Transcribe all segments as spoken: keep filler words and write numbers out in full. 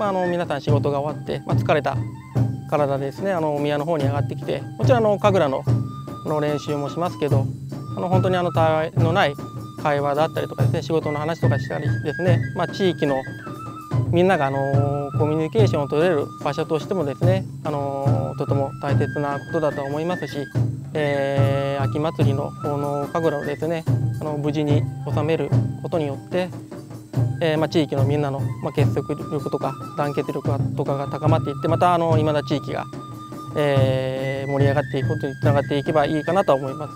あの皆さん仕事が終わって、まあ、疲れた体でですね、あの宮の方に上がってきて、もちろんあの神楽のの練習もしますけど、あの本当にあのたわいのない会話だったりとかですね、仕事の話とかしたりですね、まあ、地域のみんながあのコミュニケーションを取れる場所としてもですね、あのとても大切なことだと思いますし、えー、秋祭りの神楽をですね、あの無事に収めることによって、えーまあ、地域のみんなの、まあ、結束力とか団結力とかが高まっていって、またあの今田地域が、えー、盛り上がっていくことにつながっていけばいいかなと思います。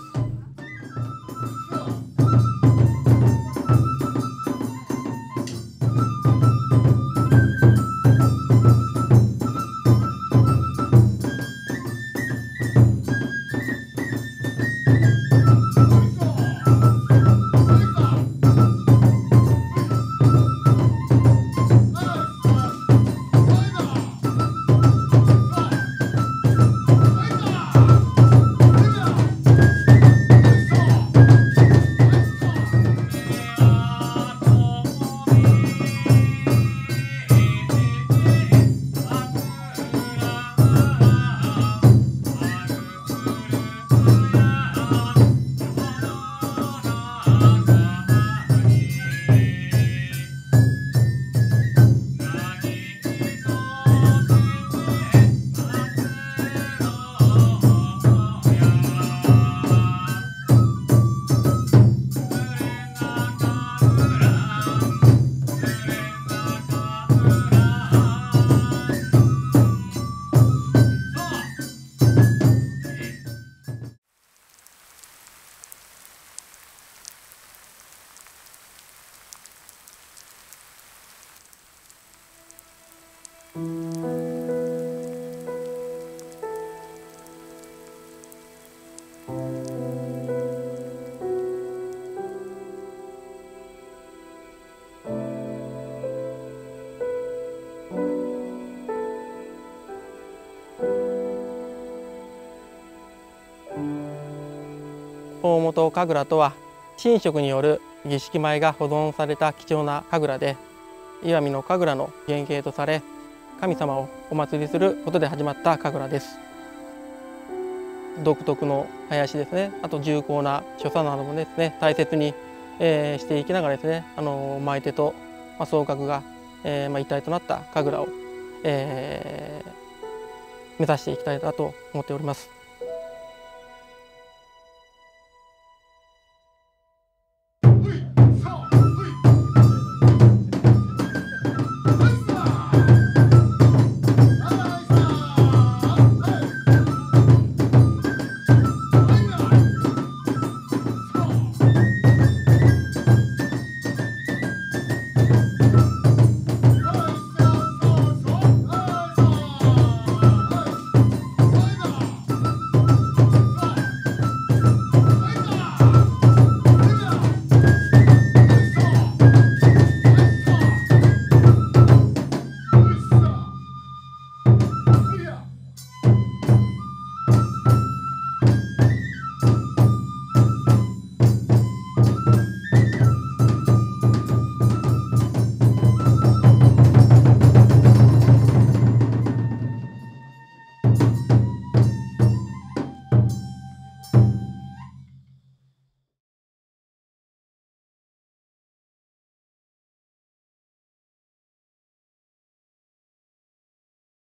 大本神楽とは、神職による儀式舞が保存された貴重な神楽で、石見の神楽の原型とされ、神様をお祭りすることで始まった神楽です。独特の囃子ですね、あと重厚な所作などもですね、大切に、えー、していきながらですね、あの舞手と、まあ、双鶴が、えーまあ、一体となった神楽を、えー、目指していきたいなと思っております。